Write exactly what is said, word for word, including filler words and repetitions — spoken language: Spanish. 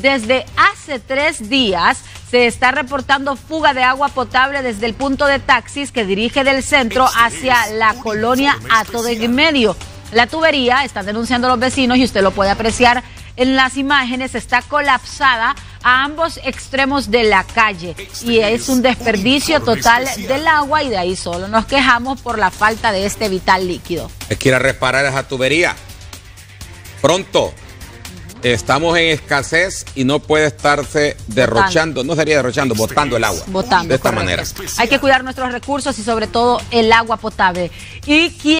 Desde hace tres días se está reportando fuga de agua potable desde el punto de taxis que dirige del centro hacia la colonia Hato de en Medio. La tubería, están denunciando los vecinos y usted lo puede apreciar en las imágenes, está colapsada a ambos extremos de la calle y es un desperdicio total del agua, y de ahí solo nos quejamos por la falta de este vital líquido. Es que ir a reparar esa tubería pronto. Estamos en escasez y no puede estarse derrochando, botando. no sería derrochando, botando el agua botando, de esta correcto. manera. Hay que cuidar nuestros recursos y sobre todo el agua potable. Y